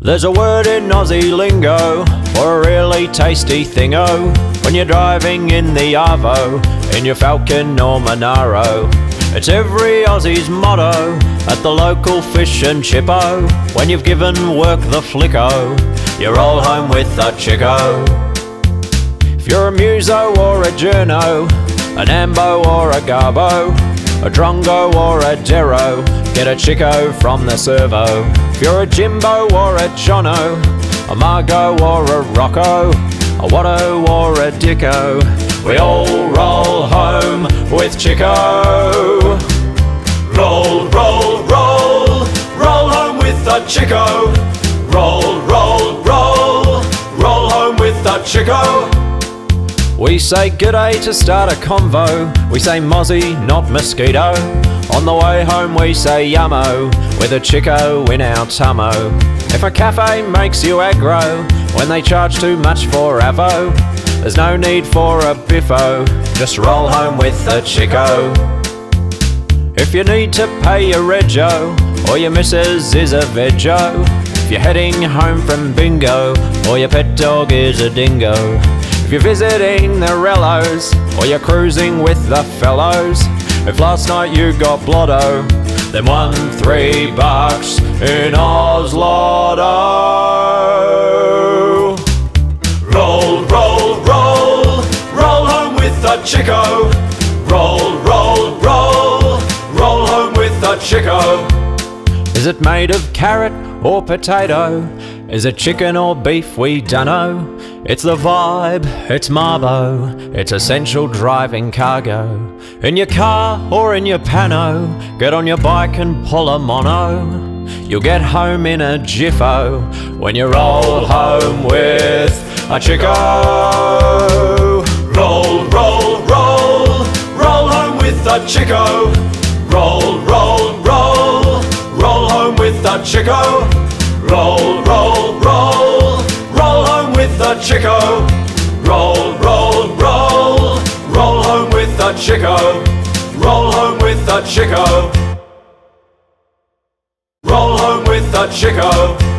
There's a word in Aussie lingo for a really tasty thingo when you're driving in the Arvo in your Falcon or Monaro. It's every Aussie's motto at the local fish and chippo. When you've given work the flicko, you roll home with a Chiko. If you're a muso or a journo, an ambo or a garbo, a drongo or a dero, get a Chiko from the servo. If you're a Jimbo or a Jono, a Margo or a Rocco, a Watto or a Dicko, we all roll home with Chiko. Roll, roll, roll, roll home with the Chiko. Roll, roll, roll, roll home with the Chiko. We say g'day to start a convo, we say mozzie, not mosquito. On the way home we say yummo, with a Chiko in our tummo. If a cafe makes you aggro, when they charge too much for avo, there's no need for a biffo, just roll home with a Chiko. If you need to pay your rego, or your missus is a veggo, if you're heading home from bingo, or your pet dog is a dingo, if you're visiting the rellos, or you're cruising with the fellows, if last night you got blotto, then $1 3 in Oz Lotto. Roll, roll, roll, roll home with the Chiko. Roll, roll, roll, roll home with the Chiko. Is it made of carrot or potato? Is it chicken or beef? We dunno. It's the vibe, it's Marbo, it's essential driving cargo. In your car or in your pano, get on your bike and pull a mono. You'll get home in a jiffo when you roll home with a Chiko. Roll, roll, roll, roll home with a Chiko. Roll, roll, roll, roll home with a Chiko. Roll, roll, roll, roll home with the Chiko. Roll, roll, roll, roll home with the Chiko. Roll home with the Chiko. Roll home with the Chiko.